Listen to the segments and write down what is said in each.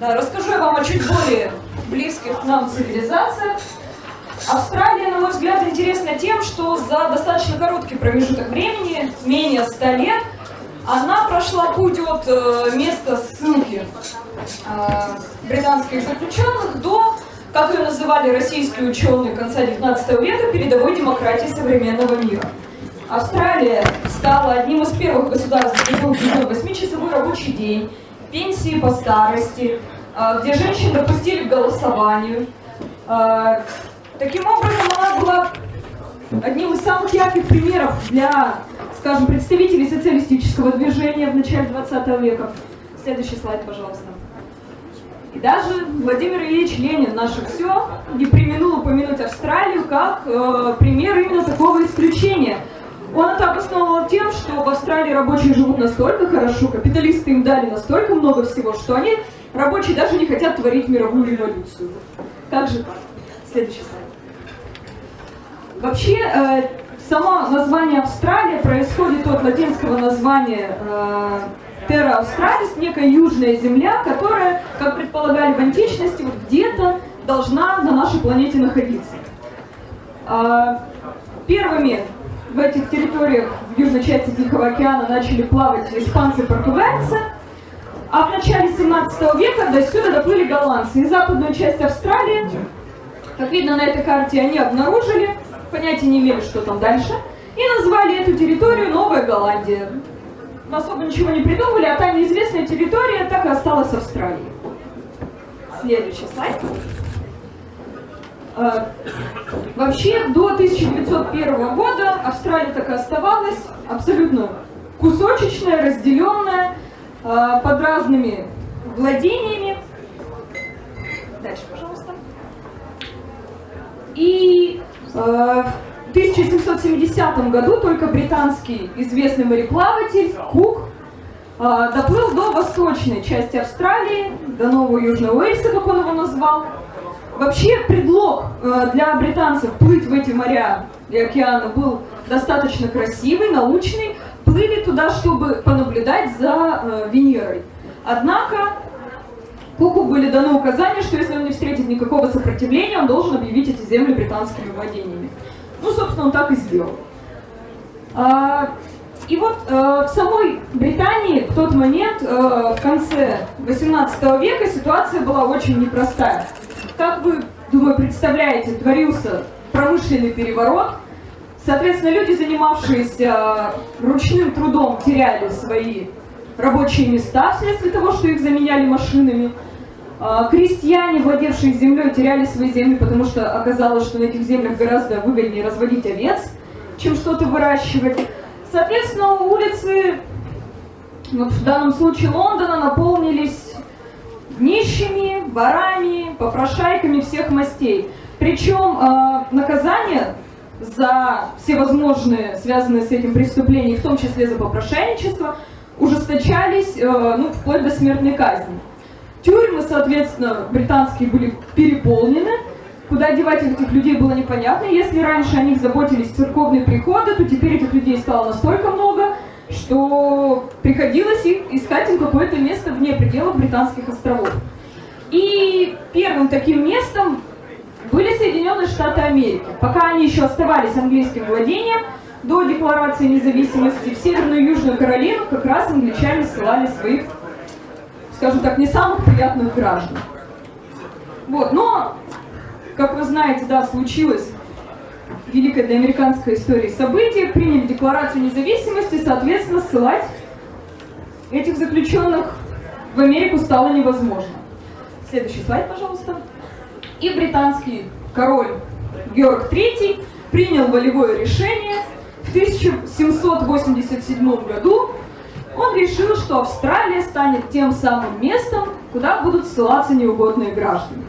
Да, расскажу я вам о чуть более близких нам цивилизациях. Австралия, на мой взгляд, интересна тем, что за достаточно короткий промежуток времени, менее 100 лет, она прошла путь от места ссылки британских заключенных до, как ее называли российские ученые конца 19 века, передовой демократии современного мира. Австралия стала одним из первых государств, где был 8-часовой рабочий день, пенсии по старости, где женщин допустили к голосованию. Таким образом, она была одним из самых ярких примеров для, скажем, представителей социалистического движения в начале 20 века. Следующий слайд, пожалуйста. И даже Владимир Ильич Ленин, наше все, не преминул упомянуть Австралию как пример именно такого исключения. Он это обосновывал тем, что в Австралии рабочие живут настолько хорошо, капиталисты им дали настолько много всего, что они, рабочие, даже не хотят творить мировую революцию. Как же так? Следующий слайд. Вообще, само название Австралия происходит от латинского названия Terra-Australis, некая южная земля, которая, как предполагали в античности, вот где-то должна на нашей планете находиться. Первыми в этих территориях в южной части Тихого океана начали плавать испанцы и португальцы, а в начале 17 века до сюда доплыли голландцы. И западную часть Австралии, как видно на этой карте, они обнаружили, понятия не имели, что там дальше, и назвали эту территорию Новая Голландия. Особо ничего не придумали, а та неизвестная территория так и осталась Австралией. Следующий слайд. Вообще, до 1901 года Австралия так и оставалась абсолютно кусочечная, разделенная, под разными владениями. Дальше, пожалуйста. И в 1770 году только британский известный мореплаватель Кук доплыл до восточной части Австралии, до Нового Южного Уэльса, как он его назвал. Вообще предлог для британцев плыть в эти моря и океаны был достаточно красивый, научный. Плыли туда, чтобы понаблюдать за Венерой. Однако Куку были даны указания, что если он не встретит никакого сопротивления, он должен объявить эти земли британскими владениями. Ну, собственно, он так и сделал. И вот в самой Британии в тот момент, в конце 18 века, ситуация была очень непростая. Как вы, думаю, представляете, творился промышленный переворот. Соответственно, люди, занимавшиеся ручным трудом, теряли свои рабочие места вследствие того, что их заменяли машинами. Крестьяне, владевшие землей, теряли свои земли, потому что оказалось, что на этих землях гораздо выгоднее разводить овец, чем что-то выращивать. Соответственно, улицы, вот в данном случае Лондона, наполнились нищими, ворами, попрошайками всех мастей. Причем наказание за всевозможные, связанные с этим преступления, в том числе за попрошайничество, ужесточались вплоть до смертной казни. Тюрьмы, соответственно, британские были переполнены, куда девать этих людей было непонятно. Если раньше о них заботились церковные приходы, то теперь этих людей стало настолько много, что приходилось искать им какое-то место вне пределов британских островов. И первым таким местом были Соединенные Штаты Америки. Пока они еще оставались английским владением, до Декларации независимости, в Северную и Южную Каролину как раз англичане ссылали своих, скажем так, не самых приятных граждан. Вот. Но, как вы знаете, да, случилось великое для американской истории событие, приняли Декларацию независимости, соответственно, ссылать этих заключенных в Америку стало невозможно. Следующий слайд, пожалуйста. И британский король Георг III принял волевое решение. В 1787 году он решил, что Австралия станет тем самым местом, куда будут ссылаться неугодные граждане.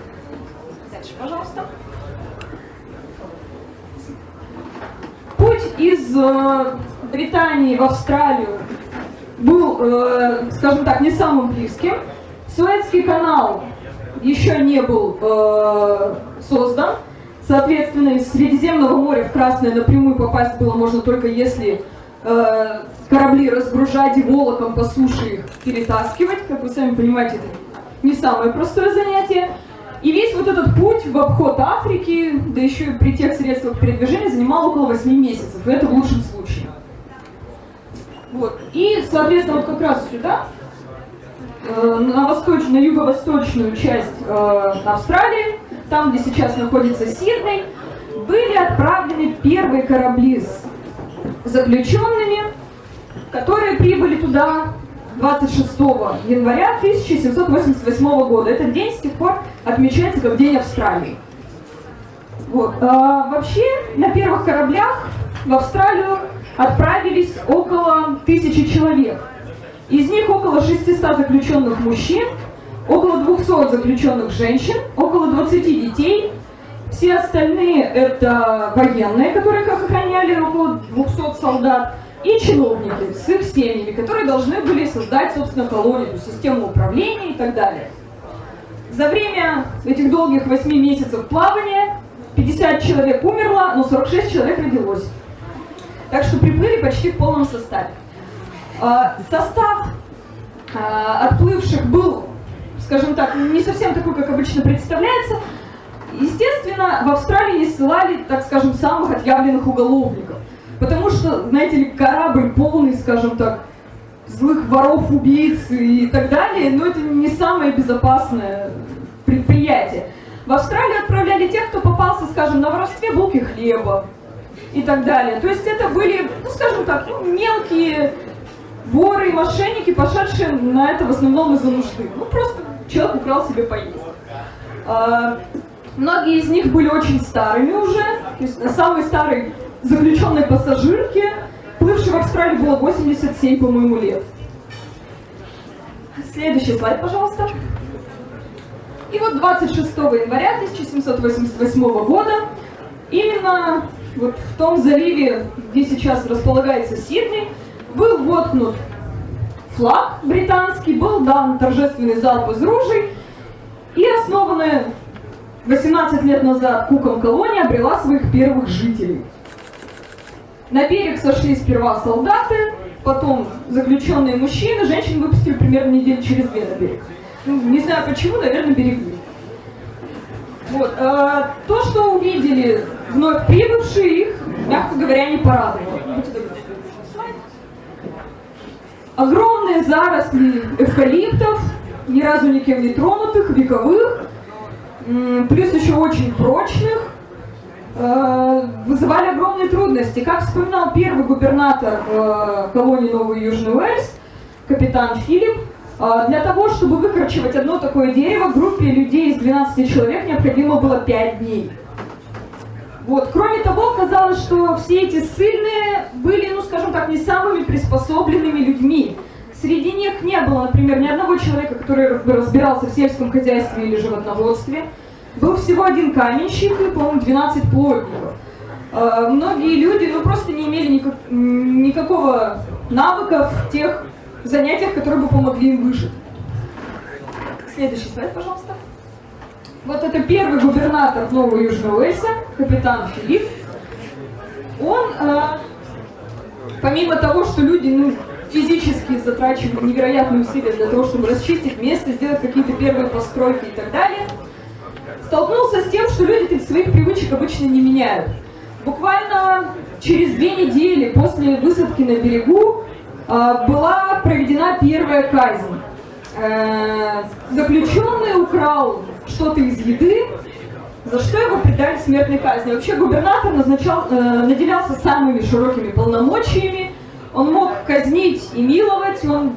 Дальше, пожалуйста. Путь из Британии в Австралию был, скажем так, не самым близким. Суэцкий канал еще не был создан. Соответственно, из Средиземного моря в Красное напрямую попасть было можно только если корабли разгружать и волоком по суше их перетаскивать. Как вы сами понимаете, это не самое простое занятие. И весь вот этот путь в обход Африки, да еще и при тех средствах передвижения, занимал около 8 месяцев, и это в лучшем случае. Вот. И, соответственно, вот как раз сюда, на юго-восточную часть Австралии, там, где сейчас находится Сидней, были отправлены первые корабли с заключенными, которые прибыли туда 26 января 1788 года. Этот день с тех пор отмечается как День Австралии. Вот. Вообще на первых кораблях в Австралию отправились около 1000 человек. Из них около 600 заключенных мужчин, около 200 заключенных женщин, около 20 детей. Все остальные это военные, которые их охраняли, около 200 солдат. И чиновники с их семьями, которые должны были создать, собственно, колонию, систему управления и так далее. За время этих долгих 8 месяцев плавания 50 человек умерло, но 46 человек родилось. Так что приплыли почти в полном составе. Состав отплывших был, скажем так, не совсем такой, как обычно представляется. Естественно, в Австралии не ссылали, так скажем, самых отъявленных уголовников. Потому что, знаете ли, корабль полный, скажем так, злых воров, убийц и так далее, но это не самое безопасное предприятие. В Австралию отправляли тех, кто попался, скажем, на воровстве булки хлеба и так далее. То есть это были, ну, скажем так, ну, мелкие воры и мошенники, пошедшие на это в основном из-за нужды. Ну, просто человек украл себе поесть. Многие из них были очень старыми уже, то есть самый старый заключенной пассажирке, плывшей в Австралии, было 87, по-моему, лет. Следующий слайд, пожалуйста. И вот 26 января 1788 года, именно вот в том заливе, где сейчас располагается Сидней, был воткнут флаг британский, был дан торжественный залп из ружей, и основанная 18 лет назад Куком колония обрела своих первых жителей. На берег сошли сперва солдаты, потом заключенные мужчины, женщин выпустили примерно неделю через две на берег. Ну, не знаю почему, наверное, берегли. Вот. А то, что увидели вновь прибывшие, их, мягко говоря, не порадовало. Огромные заросли эвкалиптов, ни разу никем не тронутых, вековых, плюс еще очень прочных, вызывали огромные трудности. Как вспоминал первый губернатор колонии Новый Южный Уэльс, капитан Филипп, для того, чтобы выкорчевать одно такое дерево, группе людей из 12 человек необходимо было 5 дней. Вот. Кроме того, казалось, что все эти ссыльные были, ну скажем так, не самыми приспособленными людьми. Среди них не было, например, ни одного человека, который разбирался в сельском хозяйстве или животноводстве. Был всего один каменщик и, по-моему, 12 плотников. Многие люди, ну, просто не имели никакого навыка в тех занятиях, которые бы помогли им выжить. Следующий слайд, пожалуйста. Вот это первый губернатор Нового Южного Уэльса, капитан Филипп. Он, помимо того, что люди, ну, физически затрачивают невероятные усилия для того, чтобы расчистить место, сделать какие-то первые постройки и так далее, столкнулся с тем, что люди своих привычек обычно не меняют. Буквально через 2 недели после высадки на берегу была проведена первая казнь. Заключенный украл что-то из еды, за что его предали смертной казни. Вообще губернатор наделялся самыми широкими полномочиями. Он мог казнить и миловать, он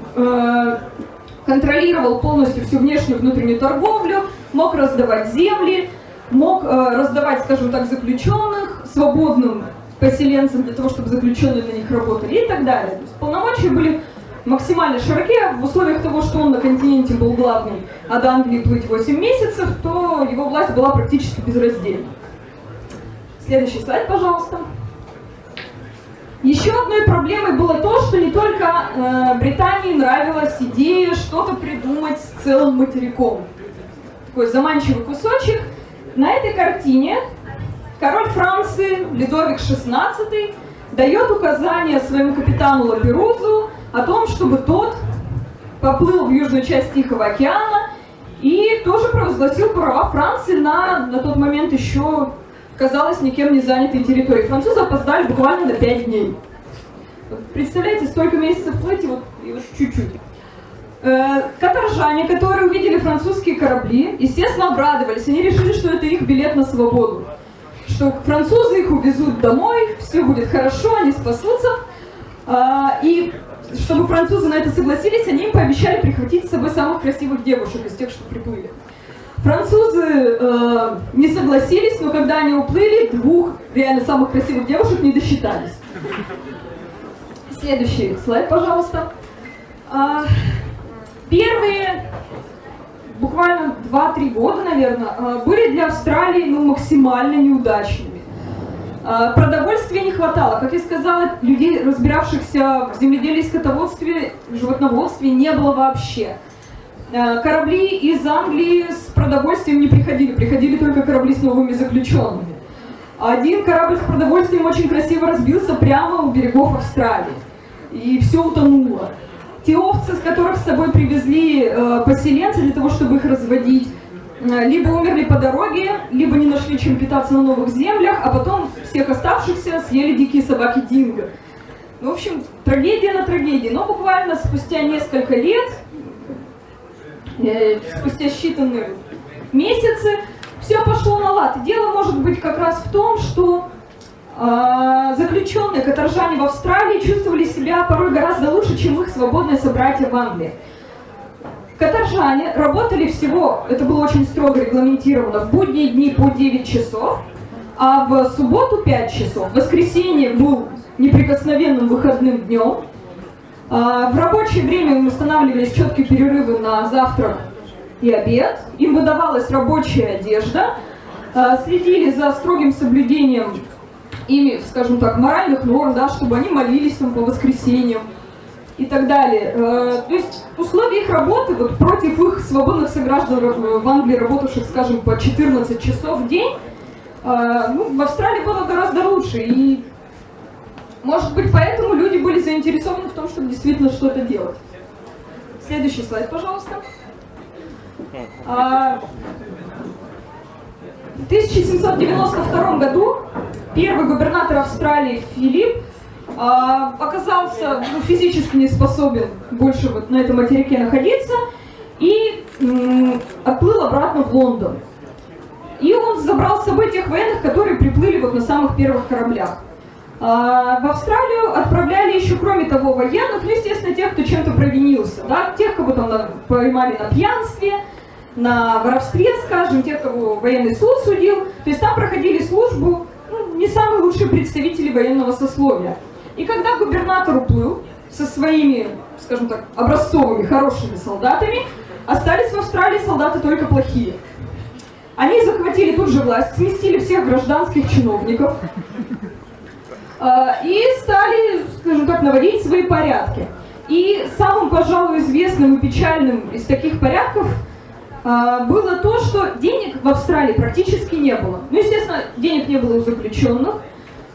контролировал полностью всю внешнюю и внутреннюю торговлю, мог раздавать земли, мог раздавать, скажем так, заключенных свободным поселенцам для того, чтобы заключенные на них работали и так далее. То есть полномочия были максимально широкие. В условиях того, что он на континенте был главным, а до Англии плыть 8 месяцев, то его власть была практически безраздельна. Следующий слайд, пожалуйста. Еще одной проблемой было то, что не только Британии нравилась идея что-то придумать с целым материком. Такой заманчивый кусочек. На этой картине король Франции Людовик XVI дает указание своему капитану Лаперузу о том, чтобы тот поплыл в южную часть Тихого океана и тоже провозгласил права Франции на тот момент еще, казалось, никем не занятой территории. Французы опоздали буквально на 5 дней. Представляете, столько месяцев плыть, и вот чуть-чуть. Каторжане, которые увидели французские корабли, естественно, обрадовались. Они решили, что это их билет на свободу. Что французы их увезут домой, все будет хорошо, они спасутся. И чтобы французы на это согласились, они им пообещали прихватить с собой самых красивых девушек из тех, что приплыли. Французы не согласились, но когда они уплыли, двух реально самых красивых девушек не досчитались. Следующий слайд, пожалуйста. Первые буквально 2-3 года, наверное, были для Австралии максимально неудачными. Продовольствия не хватало. Как я сказала, людей, разбиравшихся в земледелии, скотоводстве, животноводстве, не было вообще. Корабли из Англии с продовольствием не приходили, приходили только корабли с новыми заключенными. Один корабль с продовольствием очень красиво разбился прямо у берегов Австралии. И все утонуло. Те овцы, с которых с собой привезли поселенцы для того, чтобы их разводить, либо умерли по дороге, либо не нашли чем питаться на новых землях, а потом всех оставшихся съели дикие собаки динго. Ну, в общем, трагедия на трагедии. Но буквально спустя несколько лет, спустя считанные месяцы, все пошло на лад. И дело может быть как раз в том, что заключенные каторжане в Австралии чувствовали себя порой гораздо лучше, чем их свободные собратья в Англии. Каторжане работали всего, это было очень строго регламентировано, в будние дни по 9 часов, а в субботу 5 часов. Воскресенье был неприкосновенным выходным днем. В рабочее время им устанавливались четкие перерывы на завтрак и обед. Им выдавалась рабочая одежда. Следили за строгим соблюдением ими, скажем так, моральных норм, да, чтобы они молились там по воскресеньям и так далее. То есть условия их работы вот, против их свободных сограждан в Англии, работавших, скажем, по 14 часов в день, ну, в Австралии было гораздо лучше. И, может быть, поэтому люди были заинтересованы в том, чтобы действительно что-то делать. Следующий слайд, пожалуйста. В 1792 году первый губернатор Австралии Филипп оказался физически не способен больше вот на этом материке находиться и отплыл обратно в Лондон. И он забрал с собой тех военных, которые приплыли вот на самых первых кораблях. В Австралию отправляли еще, кроме того, военных, ну, естественно, тех, кто чем-то провинился, да? Тех, кого там поймали на пьянстве, на воровстве, скажем, тех, кого военный суд судил. То есть там проходили службу, ну, не самые лучшие представители военного сословия. И когда губернатор уплыл со своими, скажем так, образцовыми, хорошими солдатами, остались в Австралии солдаты только плохие. Они захватили тут же власть, сместили всех гражданских чиновников и стали, скажем так, наводить свои порядки. И самым, пожалуй, известным и печальным из таких порядков было то, что денег в Австралии практически не было. Ну, естественно, денег не было у заключенных.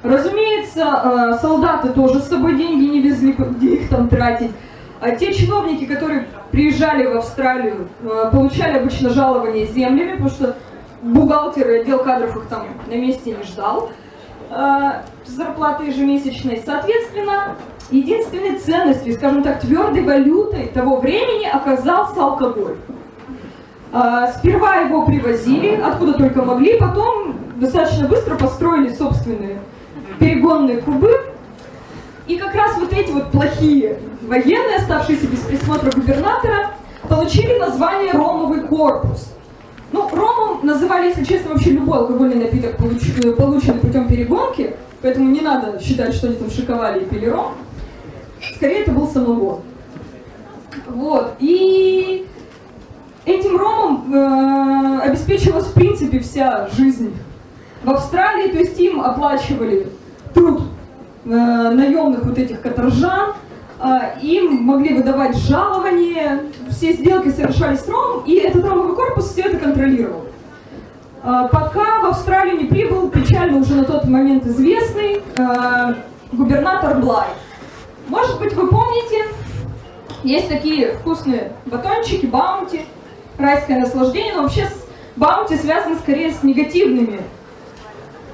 Разумеется, солдаты тоже с собой деньги не везли, где их там тратить. А те чиновники, которые приезжали в Австралию, получали обычно жалование землями, потому что бухгалтер и отдел кадров их там на месте не ждал. Зарплаты ежемесячной. Соответственно, единственной ценностью, скажем так, твердой валютой того времени оказался алкоголь. Сперва его привозили, откуда только могли, потом достаточно быстро построили собственные перегонные кубы. И как раз вот эти вот плохие военные, оставшиеся без присмотра губернатора, получили название «Ромовый корпус». Ну, ромом называли, если честно, вообще любой алкогольный напиток, полученный путем перегонки, поэтому не надо считать, что они там шиковали и пили ром. Скорее, это был самогон. Вот, и этим ромом обеспечивалась, в принципе, вся жизнь в Австралии. То есть им оплачивали труд наемных вот этих каторжан, им могли выдавать жалования, все сделки совершались с ромом, и этот ромовый корпус все это контролировал. Пока в Австралию не прибыл, печально уже на тот момент известный, губернатор Блай. Может быть, вы помните, есть такие вкусные батончики, баунти. райское наслаждение, но вообще Баунти связан скорее с негативными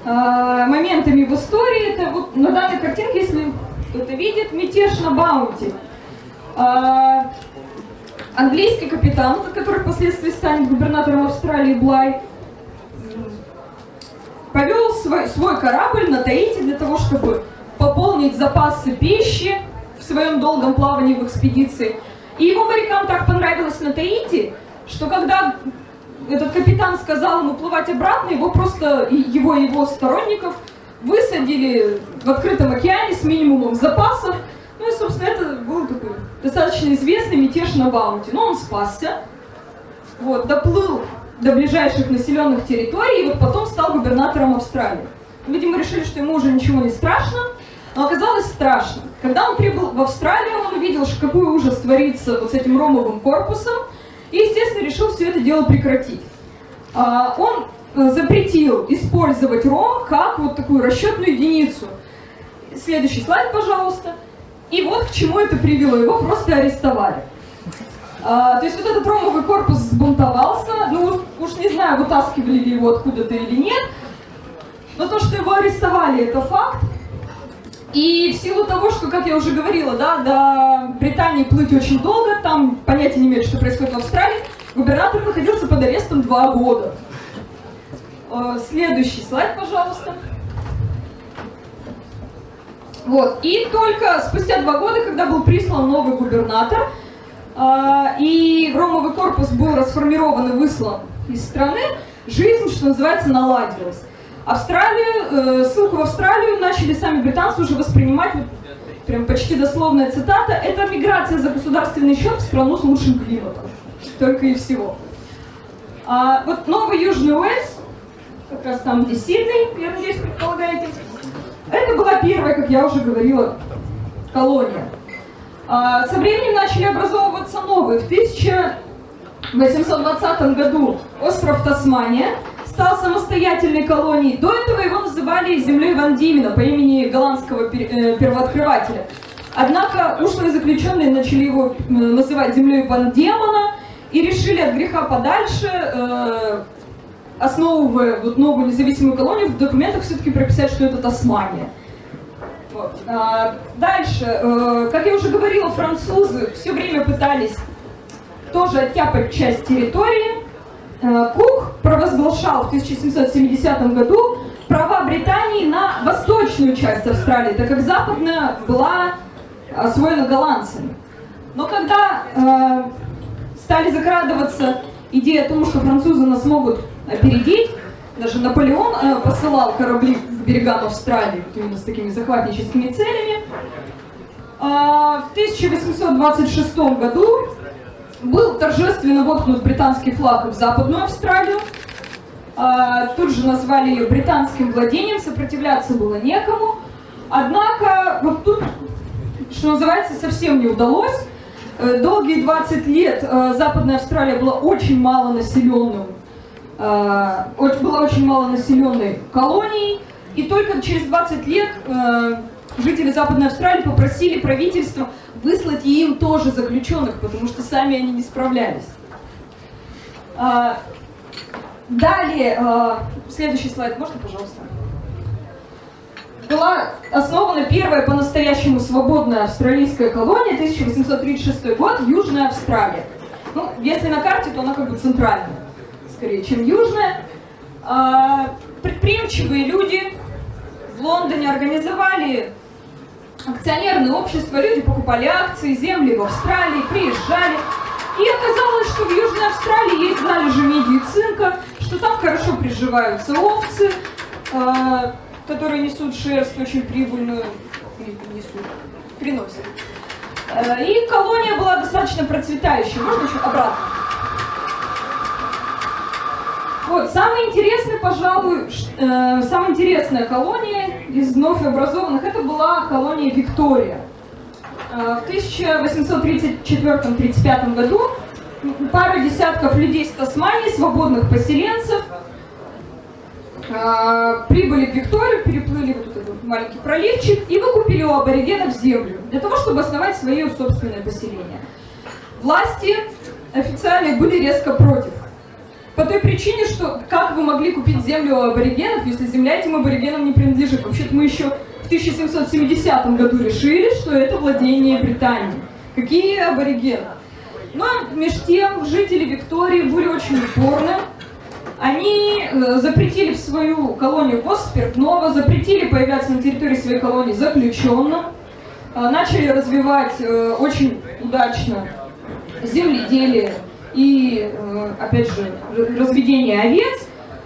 моментами в истории. Это вот на данной картинке, если кто-то видит, мятеж на Баунти. Английский капитан, который впоследствии станет губернатором Австралии, Блай, повел свой корабль на Таити для того, чтобы пополнить запасы пищи в своем долгом плавании в экспедиции. И его морякам так понравилось на Таити, что когда этот капитан сказал ему плывать обратно, его просто, его сторонников высадили в открытом океане с минимумом запасов. Ну и, собственно, это был такой достаточно известный мятеж на Баунти. Но он спасся, вот, доплыл до ближайших населенных территорий и вот потом стал губернатором Австралии. Видимо, решили, что ему уже ничего не страшно, но оказалось страшно. Когда он прибыл в Австралию, он увидел, какой ужас творится вот с этим ромовым корпусом, и, естественно, решил все это дело прекратить. Он запретил использовать ром как вот такую расчетную единицу. Следующий слайд, пожалуйста. И вот к чему это привело. Его просто арестовали. То есть вот этот ромовый корпус сбунтовался, ну уж не знаю, вытаскивали ли его откуда-то или нет, но то, что его арестовали, это факт. И в силу того, что, как я уже говорила, да, до Британии плыть очень долго, там понятия не имеют, что происходит в Австралии, губернатор находился под арестом 2 года. Следующий слайд, пожалуйста. Вот. И только спустя 2 года, когда был прислан новый губернатор, и ромовый корпус был расформирован и выслан из страны, жизнь, что называется, наладилась. Ссылку в Австралию начали сами британцы уже воспринимать, вот, прям почти дословная цитата, это миграция за государственный счет в страну с лучшим климатом. Только и всего. Вот Новый Южный Уэльс, как раз там, где Сидней, я надеюсь, предполагаете, это была первая, как я уже говорила, колония. Со временем начали образовываться новые. В 1820 году остров Тасмания стал самостоятельной колонией. До этого его называли землей Ван Димена по имени голландского первооткрывателя. Однако ушлые заключенные начали его называть землей Ван Димена и решили от греха подальше, основывая вот новую независимую колонию, в документах все-таки прописать, что это Тасмания. Вот. Дальше, как я уже говорила, французы все время пытались тоже оттяпать часть территории. Кук провозглашал в 1770 году права Британии на восточную часть Австралии, так как западная была освоена голландцами. Но когда стали закрадываться идеи о том, что французы нас могут опередить, даже Наполеон посылал корабли к берегам Австралии именно с такими захватническими целями, в 1826 году был торжественно воткнут британский флаг в Западную Австралию. Тут же назвали ее британским владением, сопротивляться было некому. Однако вот тут, что называется, совсем не удалось. Долгие 20 лет Западная Австралия была очень малонаселенной колонией. И только через 20 лет жители Западной Австралии попросили правительство выслать им тоже заключенных, потому что сами они не справлялись. Далее, следующий слайд, можно, пожалуйста? Была основана первая по-настоящему свободная австралийская колония, 1836 год, Южная Австралия. Ну, если на карте, то она как бы центральная, скорее, чем южная. Предприимчивые люди в Лондоне организовали акционерные общества, люди покупали акции, земли в Австралии, приезжали. И оказалось, что в Южной Австралии есть залежи меди и цинка, что там хорошо приживаются овцы, которые несут шерсть очень прибыльную, приносят. И колония была достаточно процветающей. Можно еще обратно? Вот, самый интересный, пожалуй, самая интересная колония из вновь образованных, это была колония Виктория. В 1834-35 году пара десятков людей с Тасмании, свободных поселенцев, прибыли в Викторию, переплыли вот этот маленький проливчик и выкупили у аборигенов землю для того, чтобы основать свое собственное поселение. Власти официально были резко против. По той причине, что как вы могли купить землю у аборигенов, если земля этим аборигенам не принадлежит? Вообще-то мы еще в 1770 году решили, что это владение Британии. Какие аборигены? Но между тем жители Виктории были очень упорны. Они запретили в свою колонию ввоз спиртного, запретили появляться на территории своей колонии заключенным, начали развивать очень удачно земледелие и, опять же, разведение овец.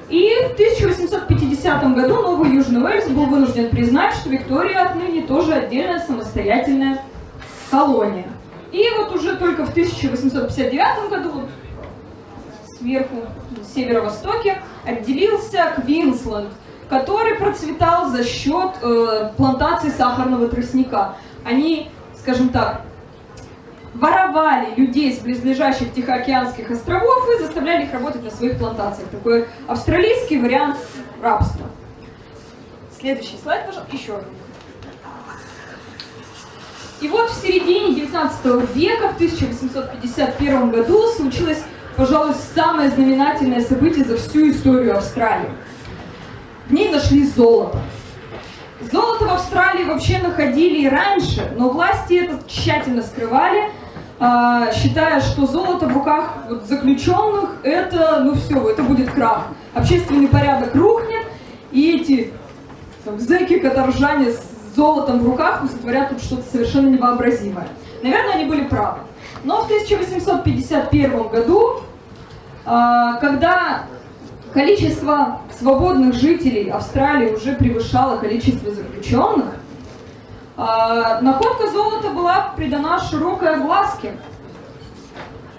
И в 1850 году Новый Южный Уэльс был вынужден признать, что Виктория отныне тоже отдельная самостоятельная колония. И вот уже только в 1859 году, вот сверху, на северо-востоке, отделился Квинсленд, который процветал за счет плантаций сахарного тростника. Они, скажем так, воровали людей с близлежащих Тихоокеанских островов и заставляли их работать на своих плантациях. Такой австралийский вариант рабства. Следующий слайд, пожалуйста, еще один. И вот в середине 19 века, в 1851 году, случилось, пожалуй, самое знаменательное событие за всю историю Австралии. В ней нашли золото. Золото в Австралии вообще находили и раньше, но власти это тщательно скрывали, считая, что золото в руках заключенных — это, ну все, это будет крах. Общественный порядок рухнет, и эти зэки-каторжане с золотом в руках сотворят тут что-то совершенно невообразимое. Наверное, они были правы. Но в 1851 году, когда количество свободных жителей Австралии уже превышало количество заключенных, находка золота была придана широкой огласке.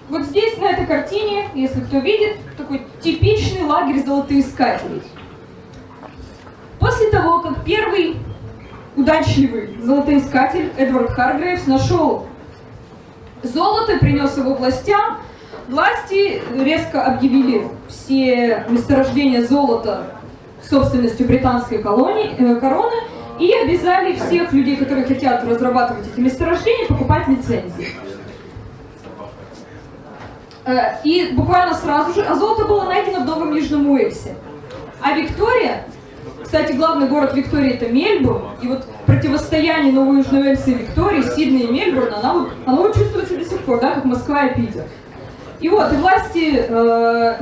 Вот здесь, на этой картине, если кто видит, такой типичный лагерь золотоискателей. После того, как первый удачливый золотоискатель Эдвард Харгрейвс нашел золото, принес его властям, власти резко объявили все месторождения золота собственностью британской короны и обязали всех людей, которые хотят разрабатывать эти месторождения, покупать лицензии. И буквально сразу же, золото было найдено в Новом Южном Уэльсе. А Виктория, кстати, главный город Виктории — это Мельбурн, и вот противостояние Нового Южного Уэльса и Виктории, Сидней и Мельбурна, оно чувствуется до сих пор, да, как Москва и Питер. И вот и власти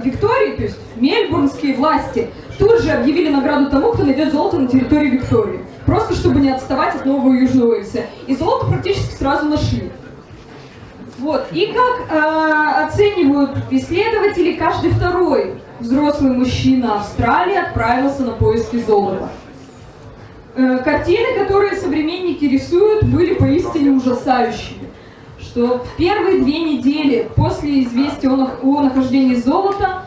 Виктории, то есть мельбурнские власти, тут же объявили награду тому, кто найдет золото на территории Виктории. Просто чтобы не отставать от Нового Южного Уэльса. И золото практически сразу нашли. Вот. И как оценивают исследователи, каждый второй взрослый мужчина Австралии отправился на поиски золота. Картины, которые современники рисуют, были поистине ужасающими. Что в первые 2 недели после известия о нахождении золота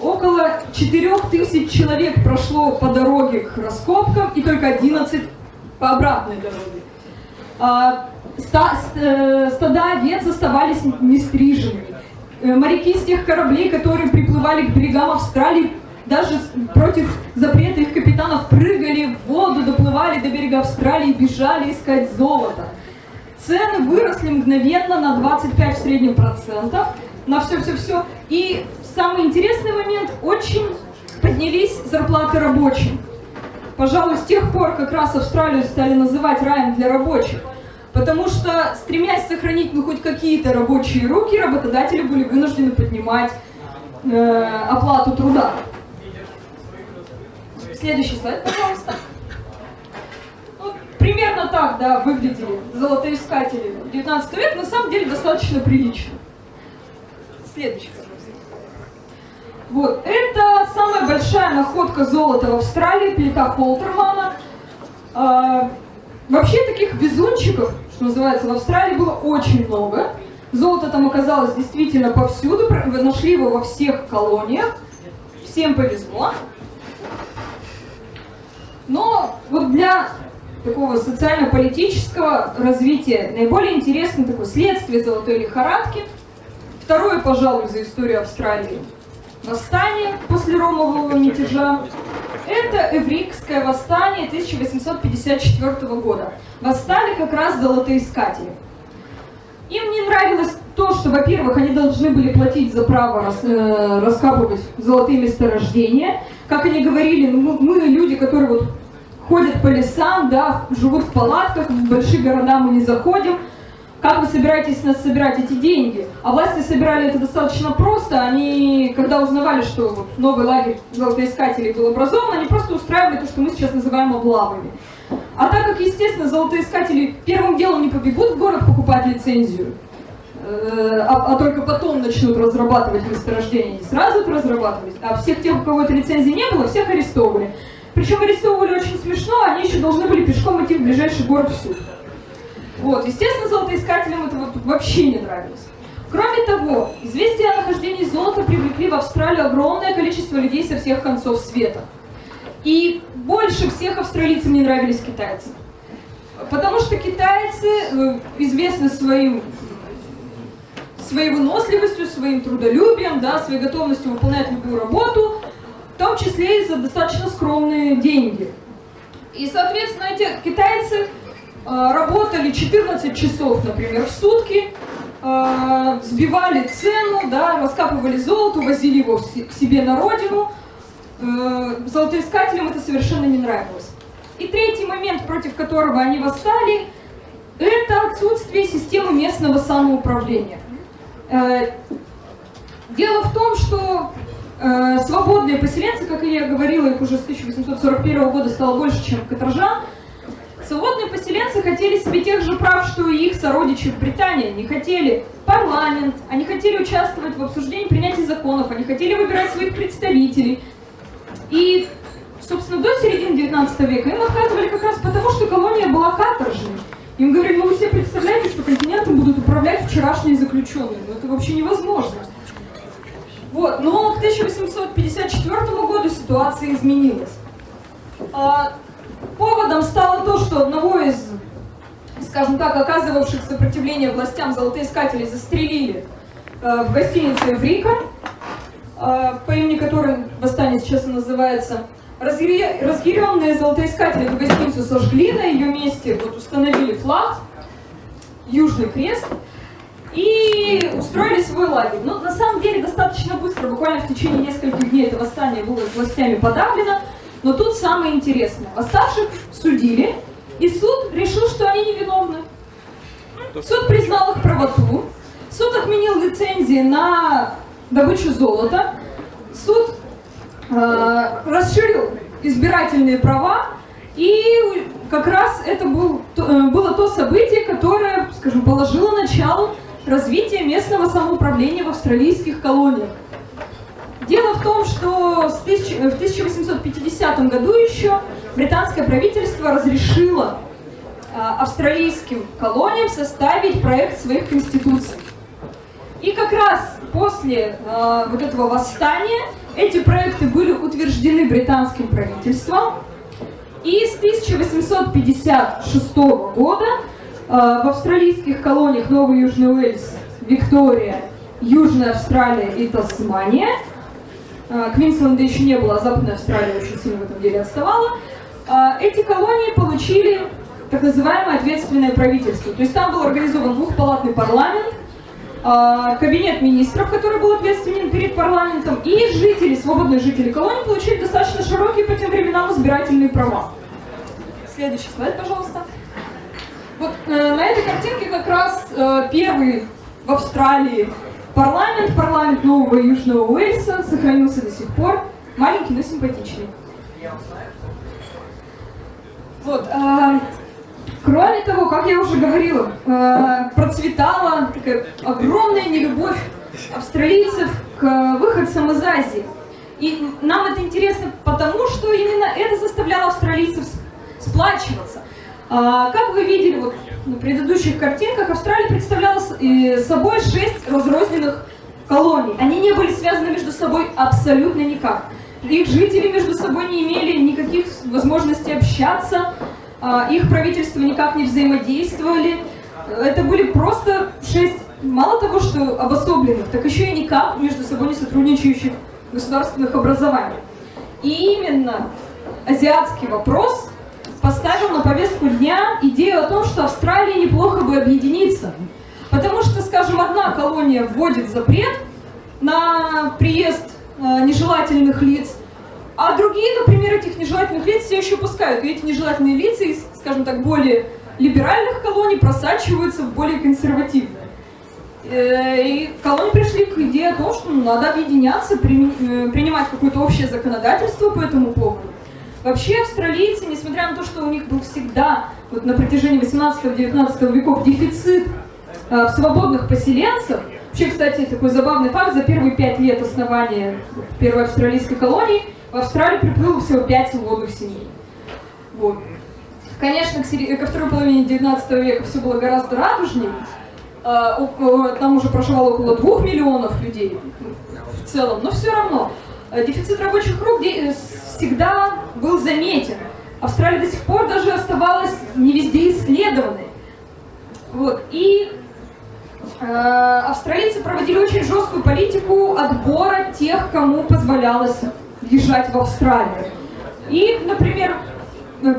около 4000 человек прошло по дороге к раскопкам и только 11 по обратной дороге. Стада овец оставались нестриженными. Моряки с тех кораблей, которые приплывали к берегам Австралии, даже против запрета их капитанов прыгали в воду, доплывали до берега Австралии, бежали искать золото. Цены выросли мгновенно на 25 в среднем процентов, на все-все-все. И самый интересный момент, очень поднялись зарплаты рабочих. Пожалуй, с тех пор как раз Австралию стали называть раем для рабочих. Потому что, стремясь сохранить ну, хоть какие-то рабочие руки, работодатели были вынуждены поднимать оплату труда. Следующий слайд, пожалуйста. Примерно так, да, выглядели золотоискатели 19 века, на самом деле достаточно прилично. Следующий, пожалуйста. Вот, это самая большая находка золота в Австралии, плита Холтермана. Вообще таких везунчиков, что называется, в Австралии было очень много. Золото там оказалось действительно повсюду, нашли его во всех колониях, всем повезло. Но вот для такого социально-политического развития наиболее интересно такое следствие золотой лихорадки. Второе, пожалуй, за историю Австралии восстание после ромового мятежа. Это эврикское восстание 1854 года. Восстали как раз золотоискатели. Им не нравилось то, что, во-первых, они должны были платить за право раскапывать золотые месторождения. Как они говорили, мы люди, которые вот ходят по лесам, да, живут в палатках, в большие города мы не заходим. Как вы собираетесь нас собирать эти деньги? А власти собирали это достаточно просто. Они, когда узнавали, что новый лагерь золотоискателей был образован, они просто устраивали то, что мы сейчас называем облавами. А так как, естественно, золотоискатели первым делом не побегут в город покупать лицензию, а только потом начнут разрабатывать месторождение, не сразу это разрабатывать, а всех тех, у кого этой лицензии не было, всех арестовывали. Причем арестовывали очень смешно, они еще должны были пешком идти в ближайший город в суд. Вот, естественно, золотоискателям это вот вообще не нравилось. Кроме того, известие о нахождении золота привлекли в Австралию огромное количество людей со всех концов света. И больше всех австралийцам не нравились китайцы. Потому что китайцы известны своей выносливостью, своим трудолюбием, да, своей готовностью выполнять любую работу, в том числе и за достаточно скромные деньги. И, соответственно, эти китайцы работали 14 часов, например, в сутки, сбивали цену, да, раскапывали золото, возили его к себе на родину. Золотоискателям это совершенно не нравилось. И третий момент, против которого они восстали, это отсутствие системы местного самоуправления. Дело в том, что свободные поселенцы, как я говорила, их уже с 1841 года стало больше, чем каторжан. Свободные поселенцы хотели себе тех же прав, что и их сородичи в Британии. Они хотели парламент, они хотели участвовать в обсуждении принятия законов, они хотели выбирать своих представителей. И, собственно, до середины 19 века им отказывали как раз потому, что колония была каторжной. Им говорили, ну вы себе представляете, что континентом будут управлять вчерашние заключенные. Ну это вообще невозможно. Вот. Но к 1854 году ситуация изменилась. Поводом стало то, что одного из, скажем так, оказывавших сопротивление властям золотоискателей застрелили в гостинице «Эврика», по имени которой восстание сейчас и называется. Разъяренные золотоискатели эту гостиницу сожгли, на ее месте вот установили флаг, Южный Крест, и устроили свой лагерь. Но на самом деле достаточно быстро, буквально в течение нескольких дней это восстание было властями подавлено. Но тут самое интересное. Восставших судили, и суд решил, что они невиновны. Суд признал их правоту, суд отменил лицензии на добычу золота, суд расширил избирательные права, и как раз это было то событие, которое, скажем, положило начало развитию местного самоуправления в австралийских колониях. Дело в том, что в 1850 году еще британское правительство разрешило австралийским колониям составить проект своих конституций. И как раз после вот этого восстания эти проекты были утверждены британским правительством. И с 1856 года в австралийских колониях Новый Южный Уэльс, Виктория, Южная Австралия и Тасмания, Квинсленда еще не было, а Западная Австралия очень сильно в этом деле отставала. Эти колонии получили так называемое ответственное правительство. То есть там был организован двухпалатный парламент, кабинет министров, который был ответственен перед парламентом, и жители, свободные жители колонии получили достаточно широкие по тем временам избирательные права. Следующий слайд, пожалуйста. Вот на этой картинке как раз первый в Австралии парламент Нового Южного Уэльса сохранился до сих пор. Маленький, но симпатичный. Вот. Кроме того, как я уже говорила, процветала такая огромная нелюбовь австралийцев к выходцам из Азии. И нам это интересно, потому что именно это заставляло австралийцев сплачиваться. Как вы видели вот на предыдущих картинках, Австралия представляла собой 6 разрозненных колоний. Они не были связаны между собой абсолютно никак. Их жители между собой не имели никаких возможностей общаться, их правительства никак не взаимодействовали. Это были просто 6, мало того, что обособленных, так еще и никак между собой не сотрудничающих государственных образований. И именно азиатский вопрос поставил на повестку дня идею о том, что Австралии неплохо бы объединиться. Потому что, скажем, скажем, одна колония вводит запрет на приезд нежелательных лиц, а другие, например, этих нежелательных лиц все еще пускают. И эти нежелательные лица из, скажем так, более либеральных колоний просачиваются в более консервативные. И колонии пришли к идее о том, что надо объединяться, принимать какое-то общее законодательство по этому поводу. Вообще австралийцы, несмотря на то, что у них был всегда вот на протяжении 18-19 веков дефицит свободных поселенцев, вообще, кстати, такой забавный факт, за первые 5 лет основания первой австралийской колонии в Австралию приплыло всего 5 свободных семей. Вот. Конечно, ко второй половине 19 века все было гораздо радужнее, там уже проживало около 2 миллионов людей в целом, но все равно. Дефицит рабочих рук всегда был заметен. Австралия до сих пор даже оставалась не везде исследованной. Вот. И австралийцы проводили очень жесткую политику отбора тех, кому позволялось въезжать в Австралию. И, например,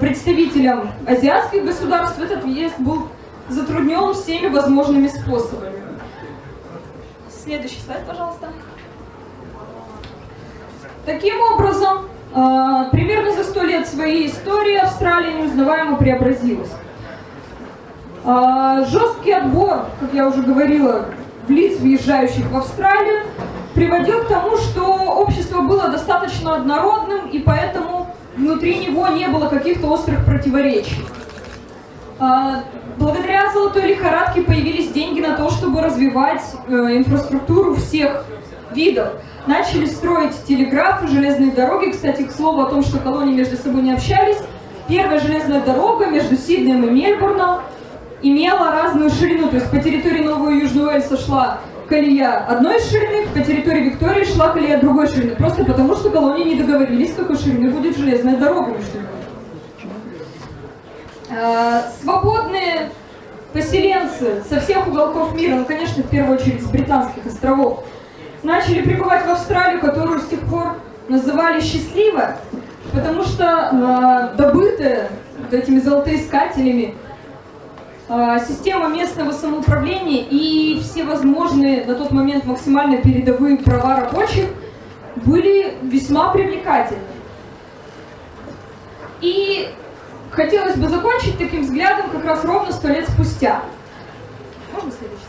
представителям азиатских государств этот въезд был затруднен всеми возможными способами. Следующий слайд, пожалуйста. Таким образом, примерно за 100 лет своей истории Австралия неузнаваемо преобразилась. Жесткий отбор, как я уже говорила, лиц, въезжающих в Австралию, приводил к тому, что общество было достаточно однородным, и поэтому внутри него не было каких-то острых противоречий. Благодаря золотой лихорадке появились деньги на то, чтобы развивать инфраструктуру всех видов. Начали строить телеграфы, железные дороги. Кстати, к слову о том, что колонии между собой не общались. Первая железная дорога между Сиднеем и Мельбурном имела разную ширину. То есть по территории Нового Южного Уэльса шла колея одной ширины, по территории Виктории шла колея другой ширины. Просто потому, что колонии не договорились, какой ширины будет железная дорога между ними. Свободные поселенцы со всех уголков мира, ну, конечно, в первую очередь с британских островов, начали прибывать в Австралию, которую с тех пор называли «счастливой», потому что добытая вот этими золотоискателями система местного самоуправления и все возможные на тот момент максимально передовые права рабочих были весьма привлекательны. И хотелось бы закончить таким взглядом как раз ровно 100 лет спустя. Можно следующий?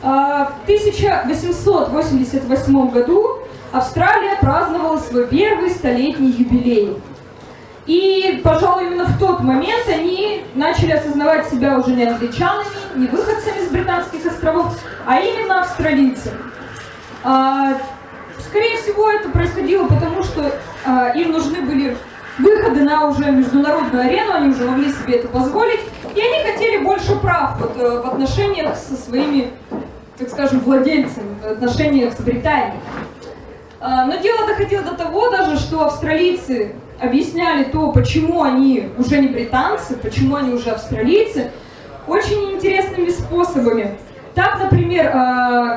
В 1888 году Австралия праздновала свой первый 100-летний юбилей. И, пожалуй, именно в тот момент они начали осознавать себя уже не англичанами, не выходцами с британских островов, а именно австралийцами. Скорее всего, это происходило потому, что им нужны были выходы на уже международную арену, они уже могли себе это позволить, и они хотели больше прав вот, в отношениях со своими, так скажем, владельцами, в отношениях с Британией. Но дело доходило до того даже, что австралийцы объясняли то, почему они уже не британцы, почему они уже австралийцы, очень интересными способами. Так, например,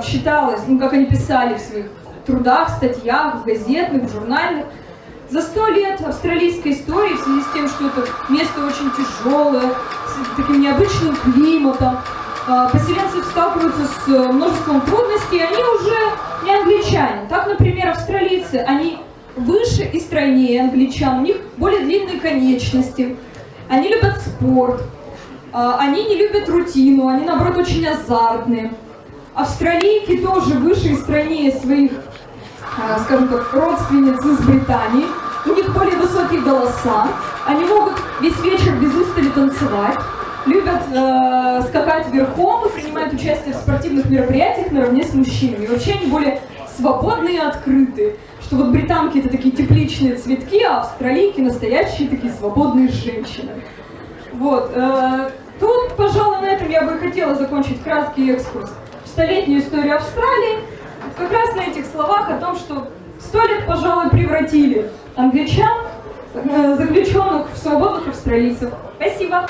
считалось, ну как они писали в своих трудах, статьях, в газетных, в журнальных, за 100 лет австралийской истории, в связи с тем, что это место очень тяжелое, с таким необычным климатом, поселенцы сталкиваются с множеством трудностей, они уже не англичане. Так, например, австралийцы, они выше и стройнее англичан, у них более длинные конечности, они любят спорт, они не любят рутину, они, наоборот, очень азартные. Австралийки тоже выше и стройнее своих, скажем так, родственницы из Британии, у них более высокие голоса, они могут весь вечер без устали танцевать, любят скакать верхом и принимают участие в спортивных мероприятиях наравне с мужчинами. И вообще они более свободные и открытые, что вот британки это такие тепличные цветки, а австралийки настоящие такие свободные женщины. Вот. Тут, пожалуй, на этом я бы хотела закончить краткий экскурс в 100-летнюю историю Австралии. Как раз на этих словах о том, что 100 лет, пожалуй, превратили англичан, заключенных в свободных австралийцев. Спасибо!